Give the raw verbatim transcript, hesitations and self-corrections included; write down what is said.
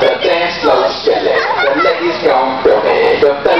The dance floor is chillin', the ladies gone, the